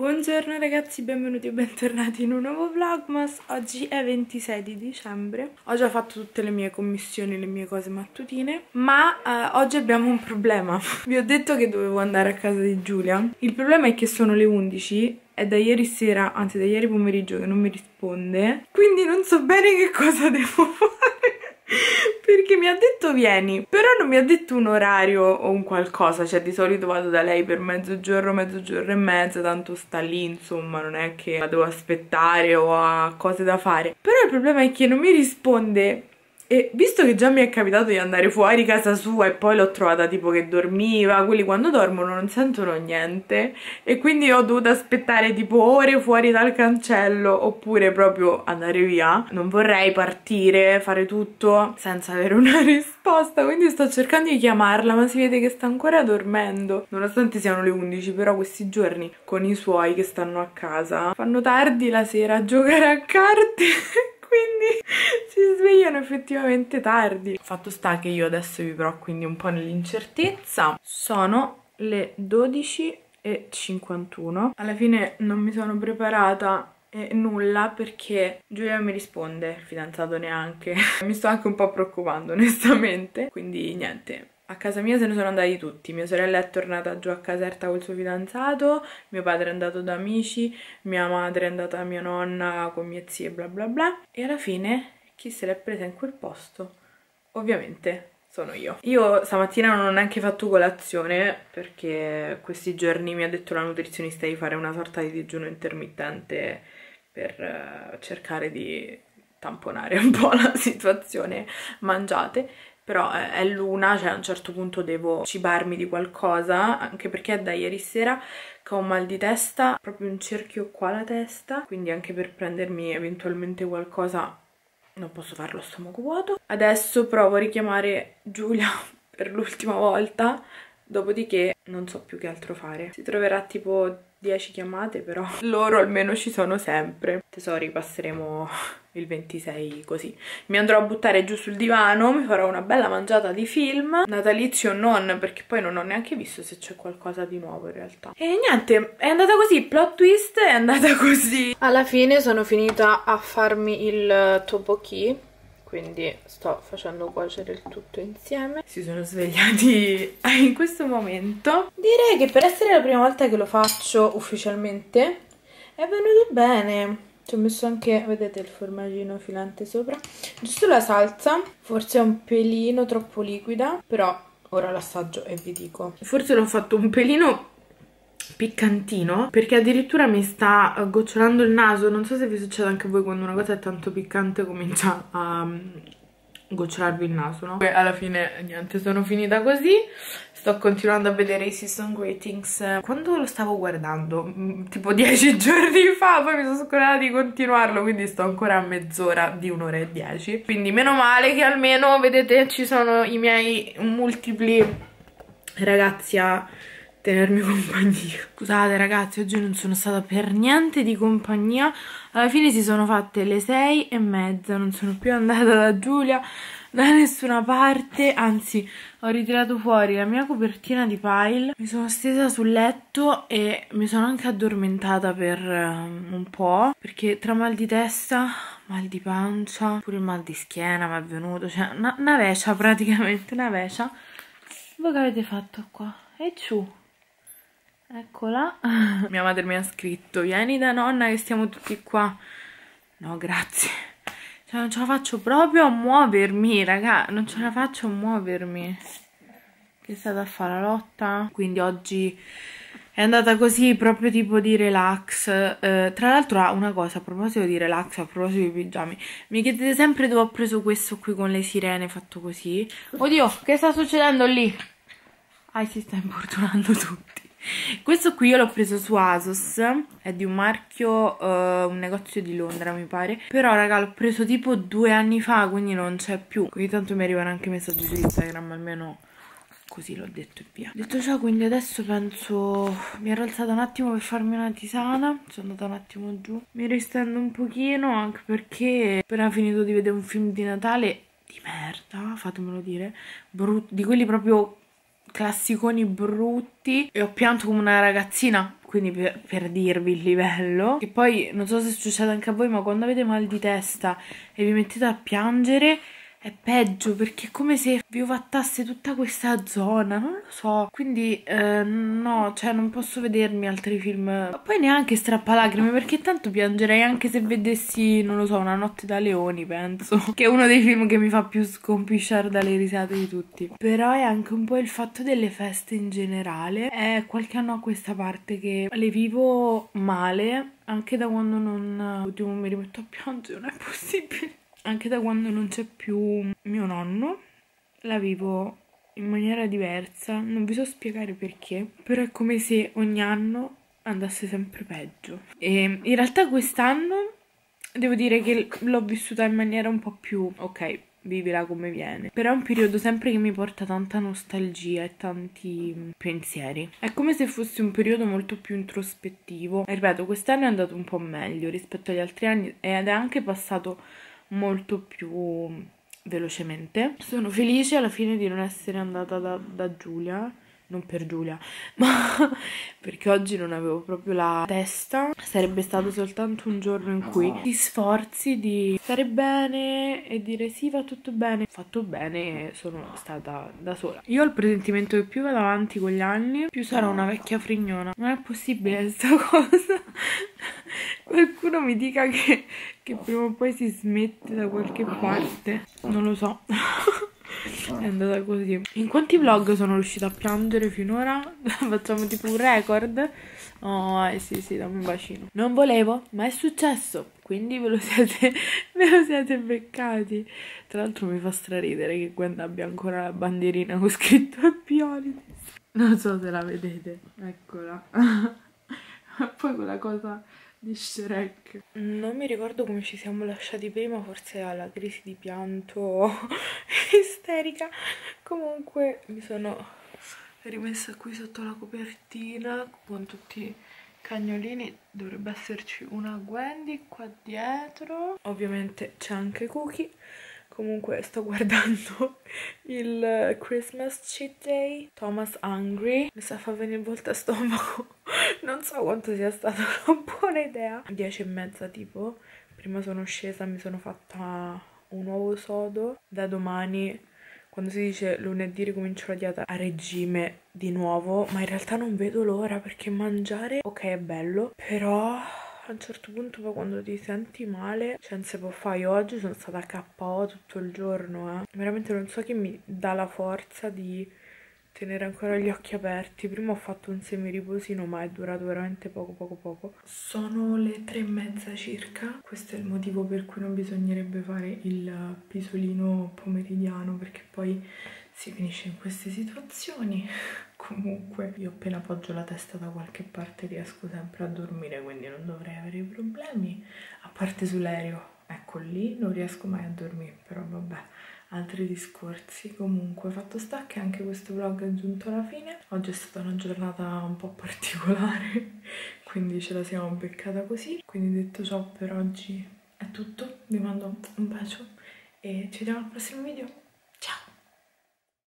Buongiorno ragazzi, benvenuti e bentornati in un nuovo Vlogmas. Oggi è 26 di dicembre. Ho già fatto tutte le mie commissioni, le mie cose mattutine, ma oggi abbiamo un problema. Vi ho detto che dovevo andare a casa di Giulia. Il problema è che sono le 11. È da ieri sera, anzi da ieri pomeriggio, che non mi risponde. Quindi non so bene che cosa devo fare. Perché mi ha detto vieni, però non mi ha detto un orario o un qualcosa. Cioè di solito vado da lei per mezzogiorno, mezzogiorno e mezza, tanto sta lì, insomma, non è che la devo aspettare o ha cose da fare. Però il problema è che non mi risponde. E visto che già mi è capitato di andare fuori casa sua e poi l'ho trovata tipo che dormiva, quelli quando dormono non sentono niente, e quindi ho dovuto aspettare tipo ore fuori dal cancello oppure proprio andare via. Non vorrei partire, fare tutto senza avere una risposta, quindi sto cercando di chiamarla, ma si vede che sta ancora dormendo. Nonostante siano le 11, però questi giorni con i suoi che stanno a casa fanno tardi la sera a giocare a carte. Quindi si svegliano effettivamente tardi. Fatto sta che io adesso vivrò quindi un po' nell'incertezza. Sono le 12:51. Alla fine non mi sono preparata nulla perché Giulia mi risponde, il fidanzato neanche. Mi sto anche un po' preoccupando onestamente. Quindi niente. A casa mia se ne sono andati tutti, mia sorella è tornata giù a Caserta col suo fidanzato, mio padre è andato da amici, mia madre è andata da mia nonna con mie zie, bla bla bla. E alla fine chi se l'è presa in quel posto? Ovviamente sono io. Io stamattina non ho neanche fatto colazione perché questi giorni mi ha detto la nutrizionista di fare una sorta di digiuno intermittente per cercare di tamponare un po' la situazione mangiate. Però è l'una, cioè a un certo punto devo cibarmi di qualcosa, anche perché è da ieri sera che ho un mal di testa, proprio un cerchio qua alla testa, quindi anche per prendermi eventualmente qualcosa non posso farlo a stomaco vuoto. Adesso provo a richiamare Giulia per l'ultima volta, dopodiché non so più che altro fare. Si troverà tipo 10 chiamate, però loro almeno ci sono sempre. Tesori, passeremo il 26 così. Mi andrò a buttare giù sul divano, mi farò una bella mangiata di film, natalizio non, perché poi non ho neanche visto se c'è qualcosa di nuovo in realtà. E niente, è andata così, plot twist, è andata così. Alla fine sono finita a farmi il tteokbokki, quindi sto facendo cuocere il tutto insieme. Si sono svegliati in questo momento. Direi che per essere la prima volta che lo faccio ufficialmente è venuto bene. Ci ho messo anche, vedete, il formaggino filante sopra. Giusto la salsa, forse è un pelino troppo liquida, però ora l'assaggio e vi dico. Forse l'ho fatto un pelino piccantino, perché addirittura mi sta gocciolando il naso. Non so se vi succede anche a voi quando una cosa è tanto piccante comincia a gocciolarvi il naso, no? Poi alla fine niente, sono finita così. Sto continuando a vedere i season greetings. Quando lo stavo guardando, tipo 10 giorni fa, poi mi sono scordata di continuarlo, quindi sto ancora a mezz'ora di 1 ora e 10. Quindi meno male che almeno, vedete, ci sono i miei multipli ragazzi a tenermi compagnia. Scusate ragazzi, oggi non sono stata per niente di compagnia. Alla fine si sono fatte le 6:30, non sono più andata da Giulia da nessuna parte, anzi ho ritirato fuori la mia copertina di pile, mi sono stesa sul letto e mi sono anche addormentata per un po', perché tra mal di testa, mal di pancia, pure il mal di schiena mi è venuto, cioè una vescia praticamente, una vescia. Voi che avete fatto qua? E ciù. Eccola. Mia madre mi ha scritto vieni da nonna che stiamo tutti qua. No grazie, cioè non ce la faccio proprio a muovermi raga, non ce la faccio a muovermi. Che è stata a fare la lotta? Quindi oggi è andata così, proprio tipo di relax. Tra l'altro una cosa a proposito di relax, a proposito di pigiami, mi chiedete sempre dove ho preso questo qui con le sirene fatto così. Oddio, che sta succedendo lì? Ah, si sta importunando tutti. Questo qui io l'ho preso su Asos, è di un marchio, un negozio di Londra mi pare. Però raga l'ho preso tipo 2 anni fa, quindi non c'è più. Ogni tanto mi arrivano anche messaggi su Instagram, almeno così l'ho detto e via. Detto ciò, quindi adesso penso, mi ero alzata un attimo per farmi una tisana, sono andata un attimo giù, mi ristendo un pochino anche perché appena finito di vedere un film di Natale di merda, fatemelo dire, di quelli proprio classiconi brutti, e ho pianto come una ragazzina, quindi per dirvi il livello. E poi non so se succede anche a voi, ma quando avete mal di testa e vi mettete a piangere è peggio, perché è come se vi ovattasse tutta questa zona, non lo so. Quindi no, cioè non posso vedermi altri film, ma poi neanche strappalacrime, perché tanto piangerei anche se vedessi, non lo so, Una Notte da Leoni, penso, che è uno dei film che mi fa più scompisciare dalle risate di tutti. Però è anche un po' il fatto delle feste in generale, è qualche anno a questa parte che le vivo male, anche da quando non... Oddio, mi rimetto a piangere, non è possibile. Anche da quando non c'è più mio nonno la vivo in maniera diversa, non vi so spiegare perché, però è come se ogni anno andasse sempre peggio. E in realtà quest'anno devo dire che l'ho vissuta in maniera un po' più, ok, vivila come viene, però è un periodo sempre che mi porta tanta nostalgia e tanti pensieri. È come se fosse un periodo molto più introspettivo, e ripeto, quest'anno è andato un po' meglio rispetto agli altri anni ed è anche passato molto più velocemente. Sono felice alla fine di non essere andata da Giulia, non per Giulia, ma perché oggi non avevo proprio la testa. Sarebbe stato soltanto un giorno in cui ti sforzi di stare bene e dire sì, va tutto bene, fatto bene, sono stata da sola. Io ho il presentimento che più vado avanti con gli anni, più sarò una vecchia frignona. Non è possibile sta cosa. Qualcuno mi dica che prima o poi si smette da qualche parte, non lo so. È andata così. In quanti vlog sono riuscita a piangere finora? Facciamo tipo un record? Oh, sì, dammi un bacino. Non volevo, ma è successo, quindi ve lo siete beccati. Tra l'altro mi fa straridere che Wendy abbia ancora la bandierina con scritto Pioli. Non so se la vedete, eccola. Poi quella cosa di Shrek. Non mi ricordo come ci siamo lasciati prima, forse alla crisi di pianto isterica. Comunque mi sono rimessa qui sotto la copertina con tutti i cagnolini. Dovrebbe esserci una Wendy qua dietro. Ovviamente c'è anche Cookie. Comunque sto guardando il Christmas Cheat Day, Thomas Hungry. Mi sa fa venire volta stomaco, non so quanto sia stata una buona idea. 10:30 tipo, prima sono scesa, mi sono fatta un uovo sodo. Da domani, quando si dice lunedì, ricomincio la dieta a regime di nuovo, ma in realtà non vedo l'ora, perché mangiare, ok, è bello, però... a un certo punto poi quando ti senti male, cioè non si può fare. Io oggi sono stata KO tutto il giorno, veramente non so che mi dà la forza di tenere ancora gli occhi aperti. Prima ho fatto un semiriposino, ma è durato veramente poco. Sono le 3:30 circa. Questo è il motivo per cui non bisognerebbe fare il pisolino pomeridiano, perché poi si finisce in queste situazioni. Comunque io appena appoggio la testa da qualche parte riesco sempre a dormire, quindi non dovrei avere problemi, a parte sull'aereo, ecco lì non riesco mai a dormire, però vabbè, altri discorsi. Comunque fatto sta che anche questo vlog è giunto alla fine. Oggi è stata una giornata un po' particolare, quindi ce la siamo beccata così. Quindi detto ciò, per oggi è tutto, vi mando un bacio e ci vediamo al prossimo video.